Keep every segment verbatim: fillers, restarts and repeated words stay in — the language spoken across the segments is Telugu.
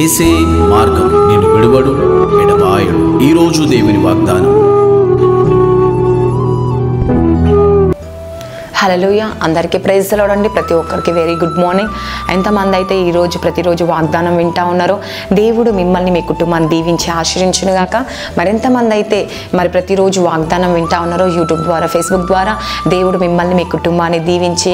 ఏసే మార్గం నేను విడువడు ఎడబాయడు. ఈరోజు దేవుని వాగ్దానం. హల్లెలూయా. అందరికీ ప్రైజ్ తెలవడండి. ప్రతి ఒక్కరికి వెరీ గుడ్ మార్నింగ్. ఎంతమంది అయితే ఈరోజు ప్రతిరోజు వాగ్దానం వింటూ ఉన్నారో దేవుడు మిమ్మల్ని మీ కుటుంబాన్ని దీవించి ఆశీర్వించునుగాక. మరెంతమంది అయితే మరి ప్రతిరోజు వాగ్దానం వింటూ ఉన్నారో యూట్యూబ్ ద్వారా ఫేస్బుక్ ద్వారా దేవుడు మిమ్మల్ని మీ కుటుంబాన్ని దీవించి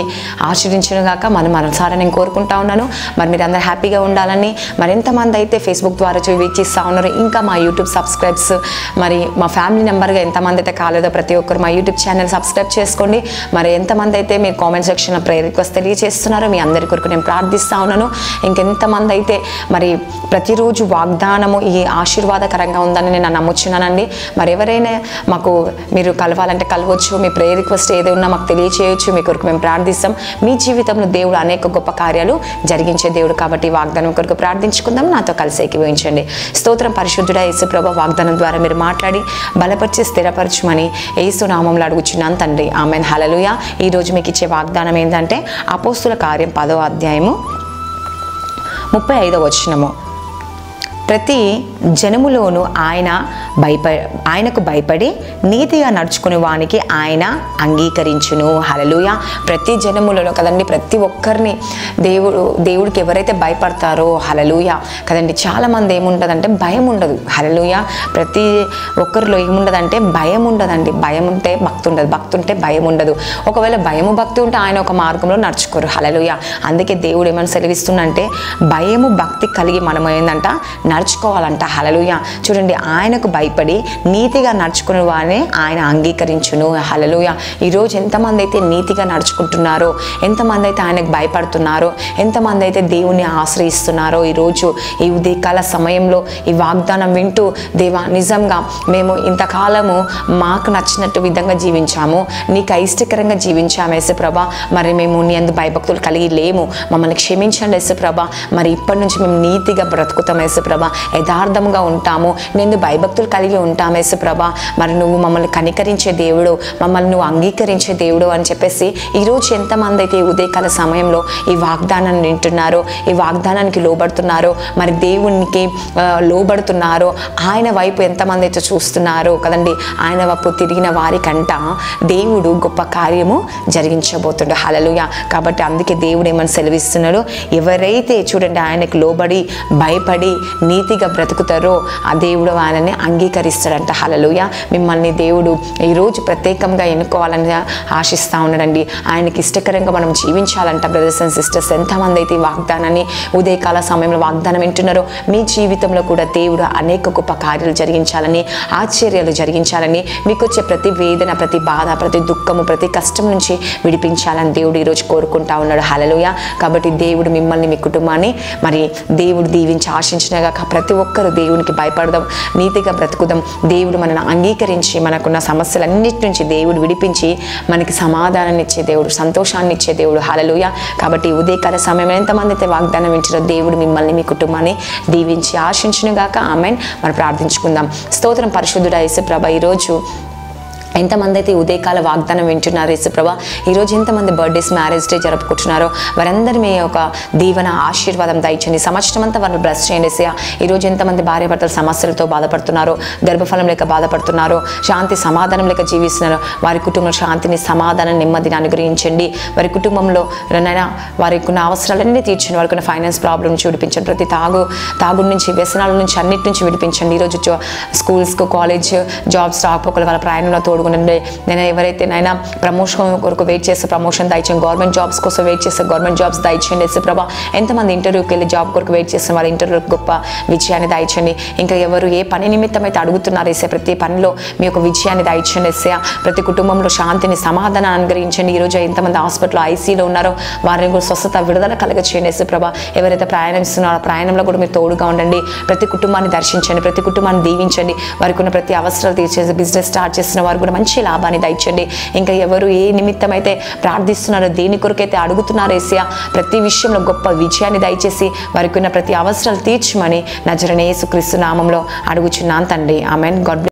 ఆశీర్వించునుగాక మనం మనసారా నేను కోరుకుంటా ఉన్నాను. మరి మీరు అందరూ హ్యాపీగా ఉండాలని, మరెంతమంది అయితే ఫేస్బుక్ ద్వారా వీక్షిస్తూ ఉన్నారో, ఇంకా మా యూట్యూబ్ సబ్స్క్రైబ్స్ మరి మా ఫ్యామిలీ మెంబర్గా ఎంతమంది అయితే కాలేదో ప్రతి ఒక్కరు మా యూట్యూబ్ ఛానల్ సబ్స్క్రైబ్ చేసుకోండి. మరి ఎంత ఎంతమంది అయితే మీరు కామెంట్ సెక్షన్లో ప్రేయర్ రిక్వెస్ట్ తెలియజేస్తున్నారో మీ అందరి కొరకు నేను ప్రార్థిస్తూ ఉన్నాను. ఇంకెంతమంది అయితే మరి ప్రతిరోజు వాగ్దానము ఈ ఆశీర్వాదకరంగా ఉందని నేను నమ్ముచున్నానండి. మరి ఎవరైనా మాకు మీరు కలవాలంటే కలవచ్చు, మీ ప్రేయర్ రిక్వెస్ట్ ఏదైనా మాకు తెలియచేయచ్చు, మీ కొరకు మేము ప్రార్థిస్తాం. మీ జీవితంలో దేవుడు అనేక గొప్ప కార్యాలు జరిగించే దేవుడు కాబట్టి వాగ్దానం కొరకు ప్రార్థించుకుందాం. నాతో కలిసి ఏకీభవించండి. స్తోత్రం. పరిశుద్ధుడ యేసుప్రభు, వాగ్దానం ద్వారా మీరు మాట్లాడి బలపరిచి స్థిరపరచుమని యేసు నామంలో అడుగుచున్నాను తండ్రి. ఆమెన్. హల్లెలూయా. ఈరోజు మీకు ఇచ్చే వాగ్దానం ఏంటంటే అపోస్తుల కార్యం పదో అధ్యాయము ముప్పై ఐదవ వచనము. ప్రతి జనములోనూ ఆయన భయప ఆయనకు భయపడి నీతిగా నడుచుకునే వానికి ఆయన అంగీకరించును. హల్లెలూయా. ప్రతి జనములలో కదండి, ప్రతి ఒక్కరిని దేవుడు దేవుడికి ఎవరైతే భయపడతారో హల్లెలూయా కదండి. చాలామంది ఏముంటుందంటే భయం ఉండదు. హల్లెలూయా. ప్రతి ఒక్కరిలో ఏముండదంటే భయం ఉండదండి. భయం ఉంటే భక్తి ఉండదు, భక్తి ఉంటే భయం ఉండదు. ఒకవేళ భయము భక్తి ఉంటే ఆయన ఒక మార్గంలో నడుచుకోరు. హల్లెలూయా. అందుకే దేవుడు ఏమైనా సెలవిస్తుందంటే భయము భక్తి కలిగి మనం ఏంటంట నడుచుకోవాలంట. హల్లెలూయా. చూడండి, ఆయనకు భయపడి నీతిగా నడుచుకునే వారిని ఆయన అంగీకరించును. హల్లెలూయా. ఈరోజు ఎంతమంది అయితే నీతిగా నడుచుకుంటున్నారో, ఎంతమంది అయితే ఆయనకు భయపడుతున్నారో, ఎంతమంది అయితే దేవుణ్ణి ఆశ్రయిస్తున్నారో, ఈరోజు ఈ ఉదయకాల సమయంలో ఈ వాగ్దానం వింటూ దేవా నిజంగా మేము ఇంతకాలము మాకు నచ్చినట్టు విధంగా జీవించాము, నీకు అయిష్టకరంగా జీవించాము యేసుప్రభా. మరి మేము నీ అందు భయభక్తులు కలిగి లేము, మమ్మల్ని క్షమించండి యేసుప్రభా. మరి ఇప్పటి నుంచి మేము నీతిగా బ్రతుకుతాం యేసుప్రభా, యథార్థంగా ఉంటాము, నేను భయభక్తులు కలిగి ఉంటాం యేసుప్రభా. మరి నువ్వు మమ్మల్ని కనికరించే దేవుడు, మమ్మల్ని నువ్వు అంగీకరించే దేవుడు అని చెప్పేసి ఈరోజు ఎంతమంది అయితే ఉదయకాల సమయంలో ఈ వాగ్దానాన్ని వింటున్నారో, ఈ వాగ్దానానికి లోబడుతున్నారో, మరి దేవునికి లోబడుతున్నారో, ఆయన వైపు ఎంతమంది అయితే చూస్తున్నారో కదండి, ఆయన వైపు తిరిగిన వారికంట దేవుడు గొప్ప కార్యము జరిగించబోతుండు. హల్లెలూయా. కాబట్టి అందుకే దేవుడు ఏమని సెలవిస్తున్నాడు, ఎవరైతే చూడండి ఆయనకు లోబడి భయపడి నీతిగా బ్రతుకుతారో ఆ దేవుడు ఆయనని అంగీకరిస్తాడంట. హల్లెలూయా. మిమ్మల్ని దేవుడు ఈరోజు ప్రత్యేకంగా ఎన్నుకోవాలని ఆశిస్తూ ఉన్నాడండి. ఆయనకి ఇష్టకరంగా మనం జీవించాలంట. బ్రదర్స్ అండ్ సిస్టర్స్, ఎంతమంది అయితే ఈ వాగ్దానాన్ని ఉదయకాల సమయంలో వాగ్దానం వింటున్నారో, మీ జీవితంలో కూడా దేవుడు అనేక గొప్ప కార్యాలు జరిగించాలని, ఆశ్చర్యాలు జరిగించాలని, మీకు వచ్చే ప్రతి వేదన, ప్రతి బాధ, ప్రతి దుఃఖము, ప్రతి కష్టం నుంచి విడిపించాలని దేవుడు ఈరోజు కోరుకుంటా ఉన్నాడు. హల్లెలూయా. కాబట్టి దేవుడు మిమ్మల్ని మీ కుటుంబాన్ని మరి దేవుడు దీవించి ఆశించిన ప్రతి ఒక్కరు దేవునికి భయపడదాం, నీతిగా బ్రతుకుదాం. దేవుడు మనల్ని అంగీకరించి మనకున్న సమస్యలన్నిటి నుంచి దేవుడు విడిపించి మనకి సమాధానాన్ని ఇచ్చే దేవుడు, సంతోషాన్ని ఇచ్చే దేవుడు. హల్లెలూయా. కాబట్టి ఉదయకాల సమయంలో ఎంతమంది అయితే వాగ్దానం వింటారో దేవుడు మిమ్మల్ని మీ కుటుంబాన్ని దీవించి ఆశించునుగాక. ఆమెన్. మనం ప్రార్థించుకుందాం. స్తోత్రం. పరిశుద్ధుడా యేసుప్రభా, ఈరోజు ఎంతమంది అయితే ఉదయకాల వాగ్దానం వింటున్నారు యేసుప్రభా, ఈరోజు ఎంతమంది బర్త్డేస్, మ్యారేజ్ డే జరుపుకుంటున్నారో వారందరి మీ యొక్క దీవెన ఆశీర్వాదం దయచండి. సంవత్సరం అంతా వారిని బ్లెస్ చేయండి యేసయ్యా. ఈరోజు ఎంతమంది భార్య భర్తల సమస్యలతో బాధపడుతున్నారో, గర్భఫలం లేక బాధపడుతున్నారో, శాంతి సమాధానం లేక జీవిస్తున్నారో, వారి కుటుంబంలో శాంతిని, సమాధానం, నెమ్మదిని అనుగ్రహించండి. వారి కుటుంబంలో నైనా వారికి ఉన్న అవసరాలన్నీ తీర్చండి. వారికి ఉన్న ఫైనాన్స్ ప్రాబ్లం నుంచి విడిపించండి. ప్రతి తాగు తాగుడి నుంచి, వ్యసనాల నుంచి, అన్నిటి నుంచి విడిపించండి. ఈరోజు స్కూల్స్కు, కాలేజ్, జాబ్స్ రాకపోకలు వాళ్ళ ప్రయాణంలో తోడు నేను ఎవరైతే నైనా ప్రమోషన్ కొరకు వెయిట్ చేస్తే ప్రమోషన్ దయచేయండి. గవర్నమెంట్ జాబ్స్ కోసం వెయిట్ చేస్తే గవర్నమెంట్ జాబ్స్ దయచేయండి యేసుప్రభా. ఎంతమంది ఇంటర్వ్యూకి వెళ్ళి జాబ్ కొరకు వెయిట్ చేస్తే వాళ్ళ ఇంటర్వ్యూకి గొప్ప విజయాన్ని దయచేయండి. ఇంకా ఎవరు ఏ పని నిమిత్తం అయితే అడుగుతున్నారు యేసయ్యా, ప్రతి పనిలో మీ యొక్క విజయాన్ని దయచేయండి యేసయ్యా. ప్రతి కుటుంబంలో శాంతిని, సమాధానం అనుగ్రహించండి. ఈరోజు ఎంతమంది హాస్పిటల్ ఐసీలో ఉన్నారో వారిని కూడా స్వస్థత, విడుదల కలగచేయండి యేసుప్రభా. ఎవరైతే ప్రయాణిస్తున్నారో ప్రయాణంలో కూడా మీరు తోడుగా ఉండండి. ప్రతి కుటుంబాన్ని దర్శించండి, ప్రతి కుటుంబాన్ని దీవించండి. వారికి ఉన్న ప్రతి అవసరాలు తీర్చేసి బిజినెస్ స్టార్ట్ చేసిన వారు కూడా మంచి లాభాన్ని దయచండి. ఇంకా ఎవరు ఏ నిమిత్తం అయితే ప్రార్థిస్తున్నారో, దేని కొరకైతే అడుగుతున్నారో యేసయ్యా, ప్రతి విషయంలో గొప్ప విజయాన్ని దయచేసి వారికి ఉన్న ప్రతి అవసరాలు తీర్చమని నజరేయుడైన యేసుక్రీస్తు నామంలో అడుగుచున్నాను తండ్రి. ఆమేన్. God bless.